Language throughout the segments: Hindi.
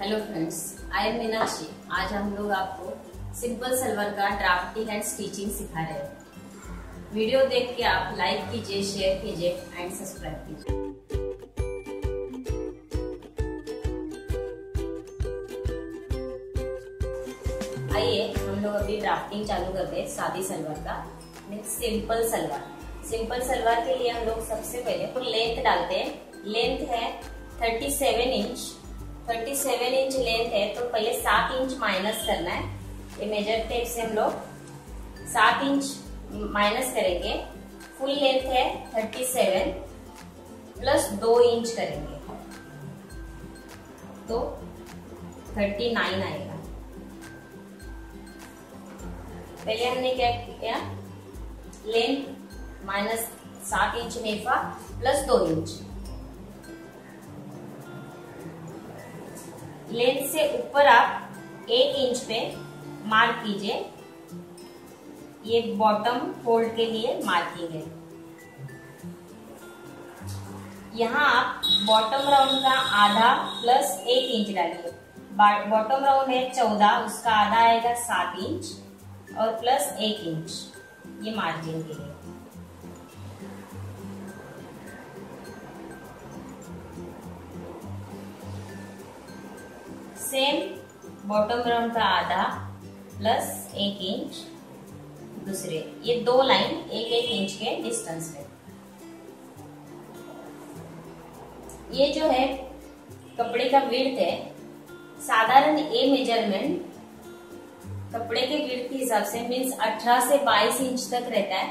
Hello friends, I am Meenakshi. आज हम लोग आपको सिंपल सलवार का ड्राफ्टी हैंड स्टिचिंग सिखा रहे हैं। वीडियो देख के आप लाइक कीजिए, शेयर कीजिए एंड सब्सक्राइब कीजिए। आइए हम लोग अभी ड्राफ्टिंग चालू करते हैं सादी सलवार का means simple salwar. Simple salwar के लिए हम लोग सबसे पहले तो लेंथ डालते हैं। लेंथ है 37 इंच लेंथ है, तो पहले 7 इंच माइनस करना है। ये मेजर टेप से हम लोग 7 इंच माइनस करेंगे। फुल लेंथ है 37 प्लस 2 इंच करेंगे तो 39 आएगा। पहले हमने क्या किया, लेंथ माइनस 7 इंच नेफा प्लस 2 इंच। लेंथ से ऊपर आप 1 इंच पे मार्क कीजिए, ये बॉटम फोल्ड के लिए मार्किंग है। यहाँ आप बॉटम राउंड का आधा प्लस 1 इंच डालिए। बॉटम राउंड है 14, उसका आधा आएगा 7 इंच और प्लस 1 इंच ये मार्जिन के लिए। सेम बॉटम राउंड का आधा प्लस 1 इंच दूसरे, ये 2 लाइन 1-1 इंच के डिस्टेंस पे। ये जो है कपड़े का विड्थ है, साधारण ये मेजरमेंट कपड़े के विड्थ के हिसाब से मीन्स 18 से 22 इंच तक रहता है,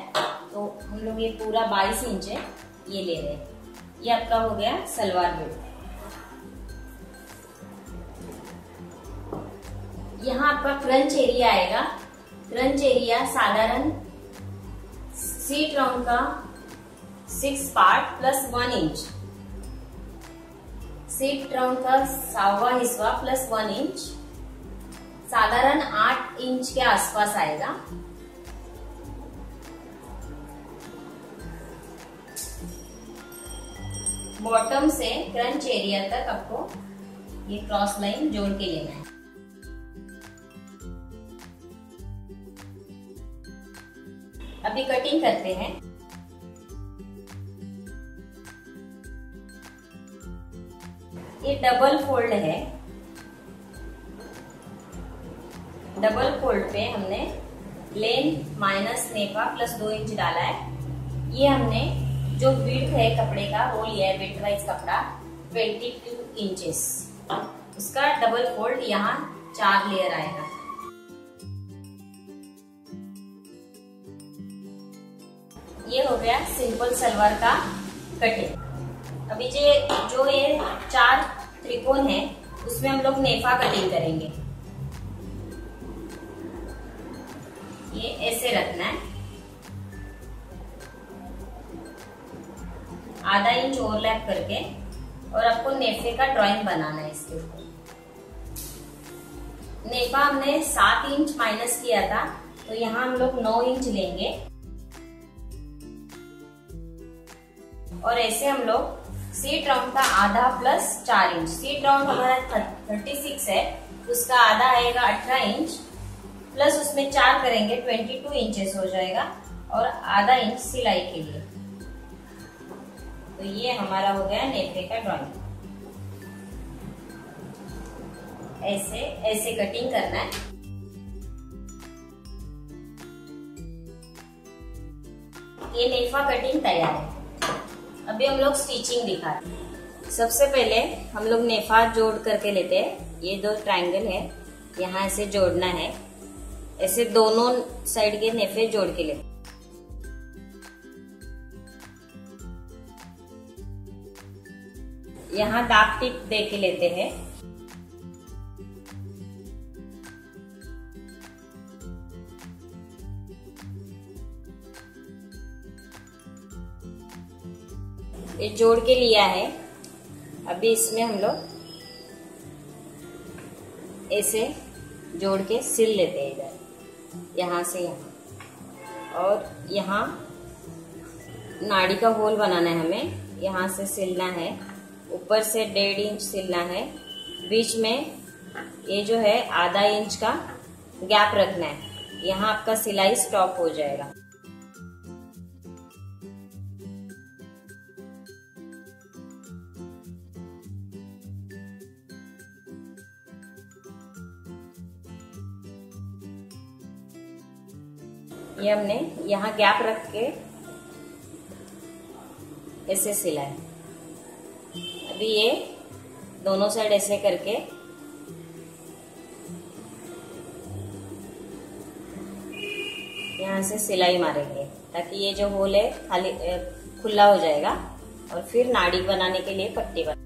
तो हम लोग ये पूरा 22 इंच है ये ले रहे हैं। ये आपका हो गया सलवार विड्थ। यहाँ आपका क्रंच एरिया आएगा। क्रंच एरिया साधारण सीट राउंड का 6 part plus 1 inch, seat round का 7वां हिस्सा प्लस 1 इंच, साधारण 8 इंच के आसपास आएगा। बॉटम से क्रंच एरिया तक आपको ये क्रॉस लाइन जोड़ के लेना है। अभी कटिंग करते हैं। ये डबल फोल्ड है, डबल फोल्ड पे हमने लेंथ माइनस नेफा प्लस 2 इंच डाला है। ये हमने जो विड्थ है कपड़े का वो लिया है, विड्थ वाइज कपड़ा 22 इंचेस, उसका डबल फोल्ड यहाँ 4 लेयर आएगा। ये हो गया सिंपल सलवार का कटिंग। अभी जो ये 4 त्रिकोण है उसमें हम लोग नेफा कटिंग करेंगे। ये ऐसे रखना है, आधा इंच ओवरलैप करके, और आपको नेफे का ड्राइंग बनाना है। इसके ऊपर नेफा हमने 7 इंच माइनस किया था, तो यहाँ हम लोग 9 इंच लेंगे और ऐसे हम लोग सीट राउंड का आधा प्लस 4 इंच। सीट राउंड हमारा 36 है, उसका आधा आएगा 18 इंच प्लस उसमें 4 करेंगे 22 इंचेस हो जाएगा, और आधा इंच सिलाई के लिए। तो ये हमारा हो गया नेफे का ड्राइंग। ऐसे ऐसे कटिंग करना है। ये नेफा कटिंग तैयार है। अभी हम लोग स्टिचिंग दिखाते हैं। सबसे पहले हम लोग नेफा जोड़ करके लेते हैं। ये 2 ट्रायंगल है, यहाँ ऐसे जोड़ना है। ऐसे दोनों साइड के नेफे जोड़ के लेते हैं। यहाँ दाग टिप दे के लेते हैं। ये जोड़ के लिया है। अभी इसमें हम लोग ऐसे जोड़ के सिल लेते हैं, इधर यहाँ से यहाँ, और यहाँ नाड़ी का होल बनाना है हमें। यहाँ से सिलना है, ऊपर से 1.5 इंच सिलना है बीच में ये जो है आधा इंच का गैप रखना है, यहाँ आपका सिलाई स्टॉप हो जाएगा। ये हमने यहाँ गैप रख के ऐसे सिलाए। अभी ये दोनों साइड ऐसे करके यहाँ से सिलाई मारेंगे ताकि ये जो होल है खाली खुला हो जाएगा और फिर नाड़ी बनाने के लिए पट्टी बना।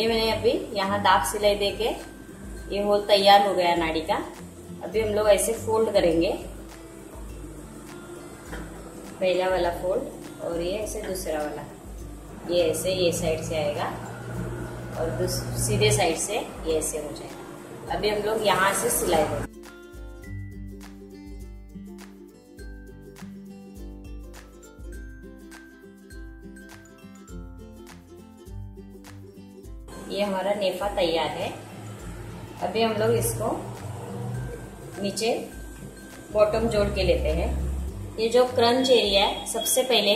ये मैंने अभी यहाँ दाब सिलाई देके ये होल तैयार हो गया नाड़ी का। अभी हम लोग ऐसे फोल्ड करेंगे, पहला वाला फोल्ड और ये ऐसे दूसरा वाला, ये ऐसे ये साइड से आएगा और सीधे साइड से ये ऐसे हो जाएगा। अभी हम लोग यहाँ से सिलाई देंगे। ये हमारा नेफा तैयार है। अभी हम लोग इसको नीचे बॉटम जोड़ के लेते हैं। ये जो क्रंच एरिया है सबसे पहले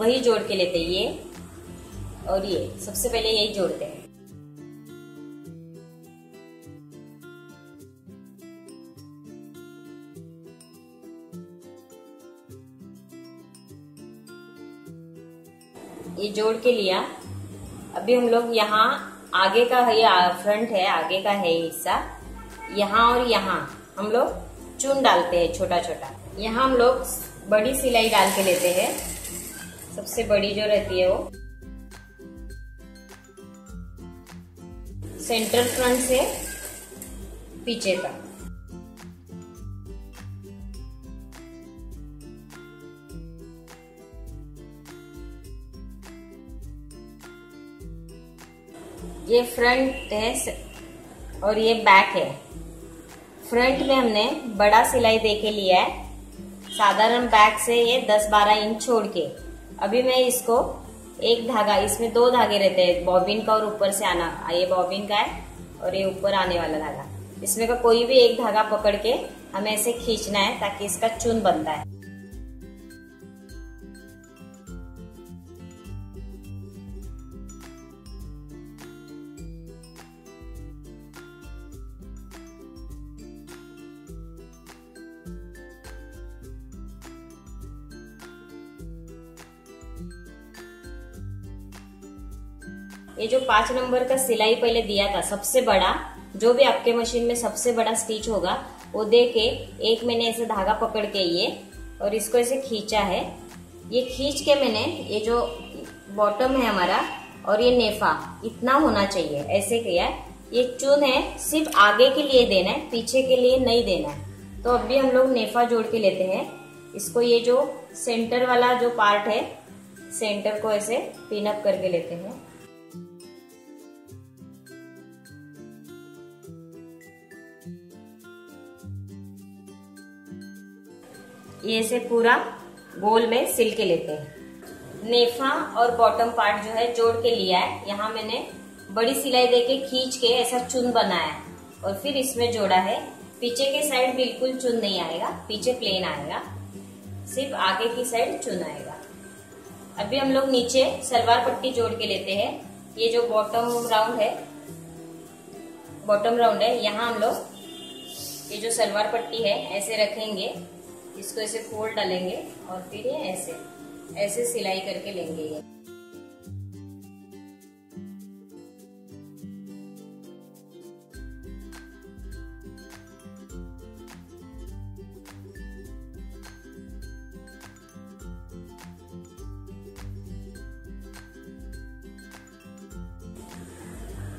वही जोड़ के लेते हैं, ये और ये सबसे पहले यही जोड़ते हैं। ये जोड़ के लिया। अभी हम लोग यहाँ आगे का ये फ्रंट है, आगे का है हिस्सा, यहाँ और यहाँ हम लोग चून डालते हैं छोटा छोटा। यहाँ हम लोग बड़ी सिलाई डाल के लेते हैं, सबसे बड़ी जो रहती है वो सेंटर फ्रंट से पीछे तक। ये फ्रंट है और ये बैक है। फ्रंट में हमने बड़ा सिलाई देके लिया है, साधारण बैक से ये 10-12 इंच छोड़ के। अभी मैं इसको एक धागा, इसमें दो धागे रहते हैं, बॉबिन का और ऊपर से आना, ये बॉबिन का है और ये ऊपर आने वाला धागा। इसमें का कोई भी एक धागा पकड़ के हमें ऐसे खींचना है ताकि इसका चून बनता है। ये जो 5 नंबर का सिलाई पहले दिया था, सबसे बड़ा जो भी आपके मशीन में सबसे बड़ा स्टिच होगा वो दे के एक मैंने ऐसे धागा पकड़ के ये और इसको ऐसे खींचा है। ये खींच के मैंने ये जो बॉटम है हमारा और ये नेफा इतना होना चाहिए ऐसे किया है। ये चून है सिर्फ आगे के लिए देना है, पीछे के लिए नहीं देना है। तो अभी हम लोग नेफा जोड़ के लेते हैं। इसको ये जो सेंटर वाला जो पार्ट है सेंटर को ऐसे पिनअप करके लेते हैं। ये ऐसे पूरा गोल में सिल के लेते हैं। नेफा और बॉटम पार्ट जो है जोड़ के लिया है। यहाँ मैंने बड़ी सिलाई देके खींच के ऐसा चुन बनाया और फिर इसमें जोड़ा है। पीछे के साइड बिल्कुल चुन नहीं आएगा, पीछे प्लेन आएगा, सिर्फ आगे की साइड चुन आएगा। अभी हम लोग नीचे सलवार पट्टी जोड़ के लेते हैं। ये जो बॉटम राउंड है यहाँ हम लोग ये जो सलवार पट्टी है ऐसे रखेंगे, इसको ऐसे फोल्ड डालेंगे और फिर ये ऐसे ऐसे सिलाई करके लेंगे।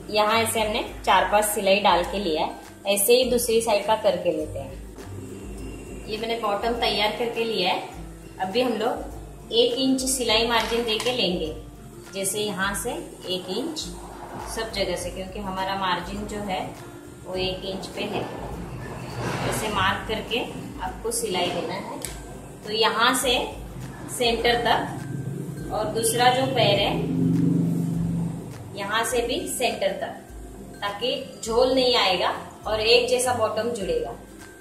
ये यहाँ ऐसे हमने 4-5 सिलाई डाल के लिया है। ऐसे ही दूसरी साइड का करके लेते हैं। ये मैंने बॉटम तैयार करके लिया है। अभी हम लोग 1 इंच सिलाई मार्जिन देके लेंगे, जैसे यहाँ से 1 इंच सब जगह से, क्योंकि हमारा मार्जिन जो है वो 1 इंच पे है। ऐसे मार्क करके आपको सिलाई देना है। तो यहाँ से सेंटर तक, और दूसरा जो पैर है यहाँ से भी सेंटर तक, ताकि झोल नहीं आएगा और एक जैसा बॉटम जुड़ेगा।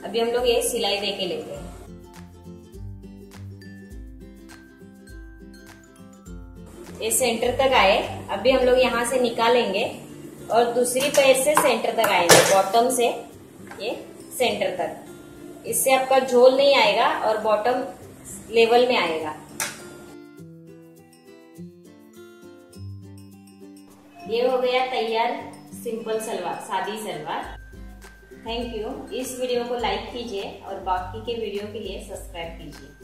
अभी हम लोग ये सिलाई देके लेते हैं। ये सेंटर तक आए, अभी हम लोग यहाँ से निकालेंगे और दूसरी पैर से सेंटर तक आएंगे, बॉटम से ये सेंटर तक। इससे आपका झोल नहीं आएगा और बॉटम लेवल में आएगा। ये हो गया तैयार सिंपल सलवार, सादी सलवार। Thank you. इस वीडियो को लाइक कीजिए और बाकी के वीडियो के लिए सब्सक्राइब कीजिए।